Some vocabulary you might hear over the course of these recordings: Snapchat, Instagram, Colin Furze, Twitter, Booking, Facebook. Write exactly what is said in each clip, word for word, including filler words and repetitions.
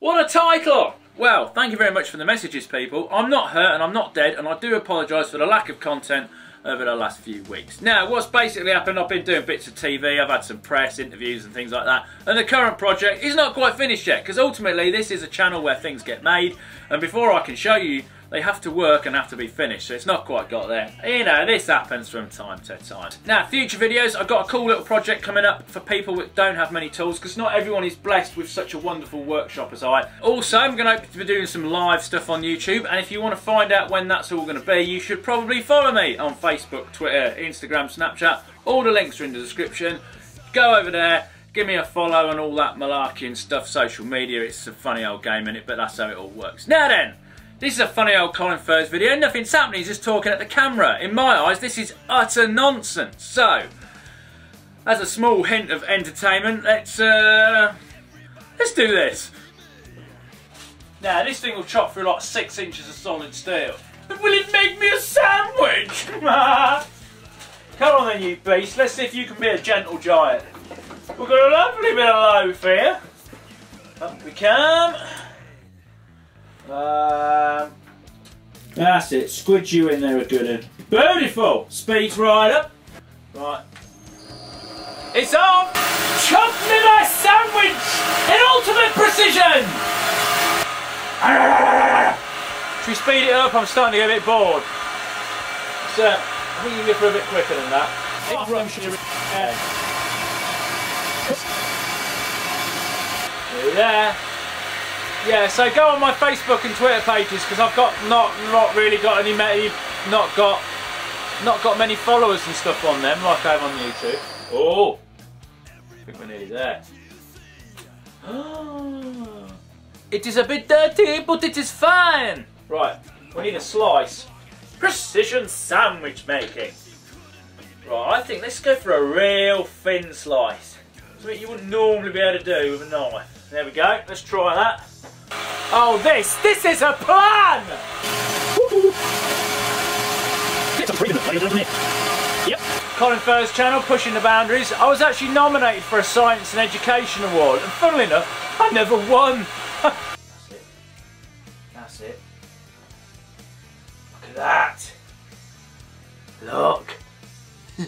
What a title! Well, thank you very much for the messages, people. I'm not hurt and I'm not dead, and I do apologise for the lack of content over the last few weeks. Now, what's basically happened, I've been doing bits of T V, I've had some press interviews and things like that, and the current project is not quite finished yet, because ultimately this is a channel where things get made, and before I can show you, they have to work and have to be finished, so it's not quite got there. You know, this happens from time to time. Now, future videos, I've got a cool little project coming up for people that don't have many tools, because not everyone is blessed with such a wonderful workshop as I. Also, I'm going to be doing some live stuff on YouTube, and if you want to find out when that's all going to be, you should probably follow me on Facebook, Twitter, Instagram, Snapchat. All the links are in the description. Go over there. Give me a follow and all that malarkey and stuff. Social media, it's a funny old game, in it, but that's how it all works. Now then, this is a funny old Colin Furze video. Nothing's happening, he's just talking at the camera. In my eyes, this is utter nonsense. So, as a small hint of entertainment, let's, uh, let's do this. Now, this thing will chop through like six inches of solid steel. But will it make me a sandwich? Come on then, you beast. Let's see if you can be a gentle giant. We've got a lovely bit of loaf here. Up we come. Um, that's it, squid you in there a good one. Beautiful! Speeds right up. Right. It's on! Chop me my sandwich in ultimate precision! Should we speed it up? I'm starting to get a bit bored. So, I think you can go for a bit quicker than that. It runs you. There. there. Yeah, so go on my Facebook and Twitter pages, because I've got not not really got any many not got not got many followers and stuff on them like I have on YouTube. Oh, I think we're nearly there. Oh, it is a bit dirty, but it is fine. Right, we need a slice. Precision sandwich making. Right, I think let's go for a real thin slice. Something you wouldn't normally be able to do with a knife. There we go. Let's try that. Oh, this, this is a plan! It's a pretty good plan, isn't it? Yep. Colin Furze channel, pushing the boundaries. I was actually nominated for a Science and Education Award, and funnily enough, I never won. That's it. That's it. Look at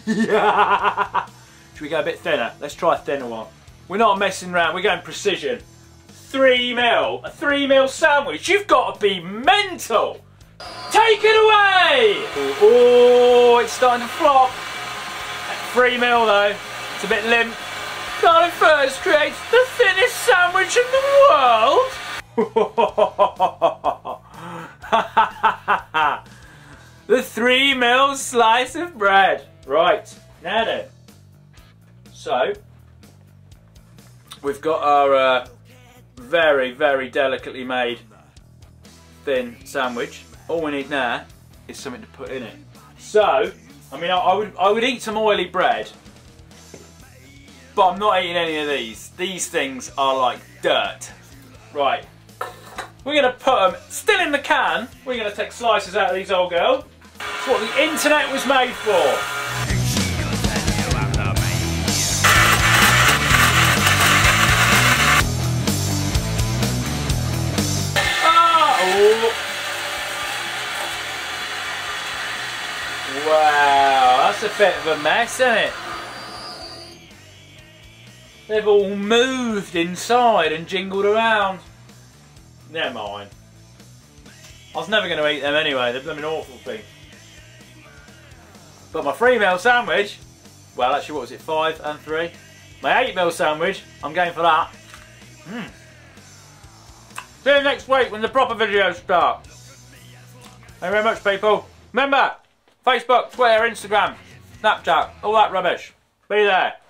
that. Look. Yeah. Should we go a bit thinner? Let's try a thinner one. We're not messing around, we're going precision. Three mil, a three mil sandwich, you've got to be mental. Take it away! Oh, it's starting to flop. Three mil though, it's a bit limp. Colin Furze creates the thinnest sandwich in the world. The three mil slice of bread. Right, now then. So, we've got our uh, very, very delicately made thin sandwich. All we need now is something to put in it. So, I mean, I, I would I would eat some oily bread, but I'm not eating any of these. These things are like dirt. Right, we're gonna put them still in the can. We're gonna take slices out of these, old girl. It's what the internet was made for. Wow, that's a bit of a mess, isn't it? They've all moved inside and jingled around. Never mind. I was never going to eat them anyway, they've done an awful thing. But my three mil sandwich, well actually what was it, five and three? My eight mil sandwich, I'm going for that. Mm. See you next week when the proper videos start. Thank you very much, people. Remember, Facebook, Twitter, Instagram, Snapchat, all that rubbish. Be there.